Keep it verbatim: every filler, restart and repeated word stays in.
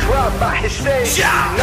dropped by his stage. Yeah.